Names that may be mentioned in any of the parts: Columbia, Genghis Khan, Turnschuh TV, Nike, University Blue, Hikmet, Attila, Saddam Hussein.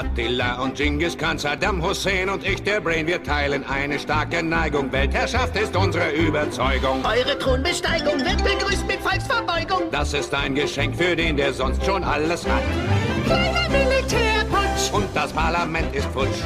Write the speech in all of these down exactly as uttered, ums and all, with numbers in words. Attila und Genghis Khan, Saddam Hussein und ich, der Brain. Wir teilen eine starke Neigung, Weltherrschaft ist unsere Überzeugung. Eure Thronbesteigung wird begrüßt mit Volksverbeugung. Das ist ein Geschenk für den, der sonst schon alles hat. Kleiner Militärputsch. Und das Parlament ist futsch.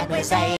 I will say.